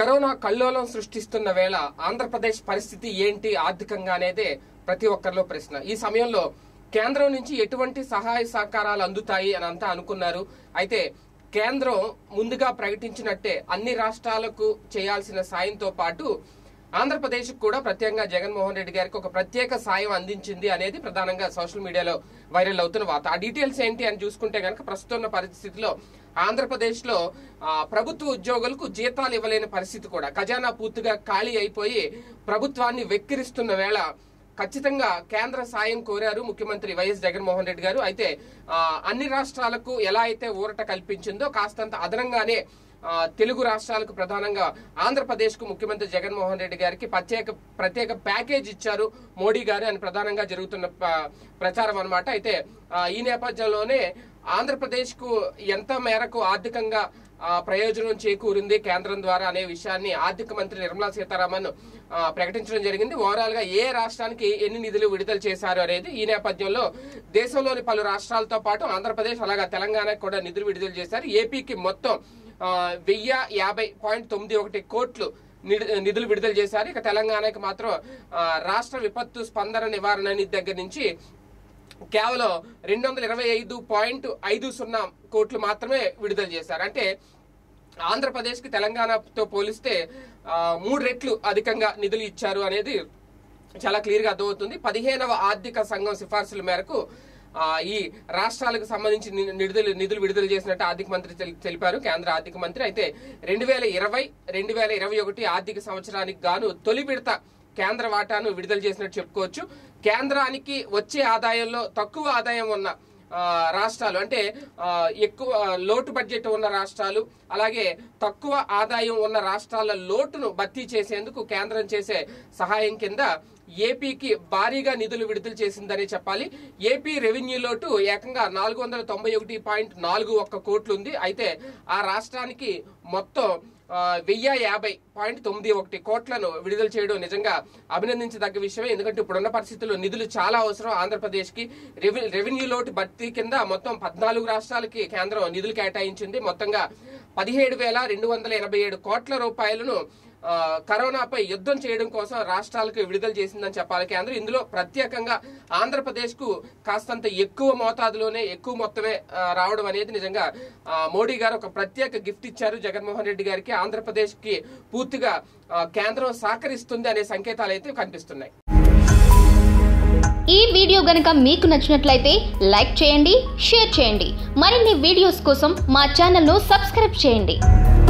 Corona కల్లోలం సృష్టిస్తున్న వేళ ఆంధ్రప్రదేశ్ పరిస్థితి ఏంటి ఆర్థికంగా అనేది ప్రతి ఒక్కరిలో ప్రశ్న. ఈ సమయంలో కేంద్రం నుంచి ఎటువంటి సహాయ సహకారాలు అందుతాయి అని అంతా అనుకున్నారు. అయితే కేంద్రం ముందుగా ప్రకటించినట్టే అన్ని రాష్ట్రాలకు చేయాల్సిన సాయంతో పాటు ఆంధ్రప్రదేశ్ కూడా ప్రత్యేకంగా జగన్మోహన్ రెడ్డి గారికి ఒక ప్రత్యేక సాయం అందించింది అనేది ప్రధానంగా సోషల్ మీడియాలో వైరల్ అవుతున్న వార్త. ఆ డీటెయిల్స్ ఏంటి అని చూసుకుంటే కనుక ప్రస్తుతం ఉన్న పరిస్థితిలో ఆంధ్రప్రదేశ్ లో ప్రభుత్వ ఉద్యోగులకు జీతాలు ఇవ్వలేని పరిస్థితి కూడా, ఖజానా పూర్తిగా ఖాళీ అయిపోయి ప్రభుత్వాన్ని వెక్కిరిస్తున్న వేళ ఖచ్చితంగా కేంద్ర సాయం కోరారు ముఖ్యమంత్రి వైఎస్ జగన్మోహన్ రెడ్డి గారు. అయితే అన్ని రాష్ట్రాలకు ఎలా అయితే ఊరట కల్పించిందో కాస్తంత అదనంగానే తెలుగు రాష్ట్రాలకు ప్రధానంగా ఆంధ్రప్రదేశ్ కు ముఖ్యమంత్రి జగన్మోహన్ రెడ్డి గారికి ప్రత్యేక ప్యాకేజ్ ఇచ్చారు మోడీ గారు అని ప్రధానంగా జరుగుతున్న ప్రచారం అనమాట. అయితే ఈ నేపథ్యంలోనే ఆంధ్రప్రదేశ్ కు ఎంత మేరకు ఆర్థికంగా ప్రయోజనం చేకూరింది కేంద్రం ద్వారా అనే విషయాన్ని ఆర్థిక మంత్రి నిర్మలా సీతారామన్ ప్రకటించడం జరిగింది. ఓవరాల్ గా ఏ రాష్ట్రానికి ఎన్ని నిధులు విడుదల చేశారు అనేది ఈ నేపథ్యంలో దేశంలోని పలు రాష్ట్రాలతో పాటు ఆంధ్రప్రదేశ్ అలాగే తెలంగాణకు కూడా నిధులు విడుదల చేశారు. ఏపీకి మొత్తం 1050.91 కోట్లు నిధులు విడుదల చేశారు. ఇక తెలంగాణకి మాత్రం రాష్ట్ర విపత్తు స్పందన నివారణ నిధి దగ్గర నుంచి కేవలం 225.50 కోట్లు మాత్రమే విడుదల చేశారు. అంటే ఆంధ్రప్రదేశ్ కి తెలంగాణతో పోలిస్తే 3 రెట్లు అధికంగా నిధులు ఇచ్చారు అనేది చాలా క్లియర్ గా అర్థమవుతుంది. 15వ ఆర్థిక సంఘం సిఫార్సుల మేరకు ఈ రాష్ట్రాలకు సంబంధించి నిధులు విడుదల చేసినట్టు ఆర్థిక మంత్రి తెలిపారు, కేంద్ర ఆర్థిక మంత్రి. అయితే 2020-2021 ఆర్థిక సంవత్సరానికి గాను తొలి విడత కేంద్ర వాటాను విడుదల చేసినట్టు చెప్పుకోవచ్చు. కేంద్రానికి వచ్చే ఆదాయంలో తక్కువ ఆదాయం ఉన్న రాష్ట్రాలు, అంటే ఎక్కువ లోటు బడ్జెట్ ఉన్న రాష్ట్రాలు, అలాగే తక్కువ ఆదాయం ఉన్న రాష్ట్రాల లోటును భర్తీ చేసేందుకు కేంద్రం చేసే సహాయం కింద ఏపీకి భారీగా నిధులు విడుదల చేసిందని చెప్పాలి. ఏపీ రెవెన్యూ లోటు ఏకంగా 491.41 కోట్లు ఉంది. అయితే ఆ రాష్ట్రానికి మొత్తం 1050.91 కోట్లను విడుదల చేయడం నిజంగా అభినందించదగ్గ విషయమే. ఎందుకంటే ఇప్పుడున్న పరిస్థితుల్లో నిధులు చాలా అవసరం ఆంధ్రప్రదేశ్ కి. రెవెన్యూ లోటు భర్తీ కింద మొత్తం 14 రాష్ట్రాలకి కేంద్రం నిధులు కేటాయించింది. మొత్తంగా 17,287 కోట్ల రూపాయలను కరోనాపై యుద్ధం చేయడం కోసం రాష్ట్రాలకు విడుదల చేసిందని చెప్పాలి కేంద్రం. ఇందులో ప్రత్యేకంగా ఆంధ్రప్రదేశ్ కు కాస్తంత ఎక్కువ మోతాదులోనే ఎక్కువ మొత్తమే రావడం అనేది నిజంగా మోడీ గారు ఒక ప్రత్యేక గిఫ్ట్ ఇచ్చారు జగన్మోహన్ రెడ్డి గారికి. ఆంధ్రప్రదేశ్ కి పూర్తిగా కేంద్రం సహకరిస్తుంది అనే సంకేతాలు అయితే కనిపిస్తున్నాయి. ఈ వీడియో గనుక మీకు నచ్చినట్లయితే లైక్ చేయండి, షేర్ చేయండి. మరిన్ని వీడియోస్ కోసం మా ఛానల్ను సబ్స్క్రైబ్ చేయండి.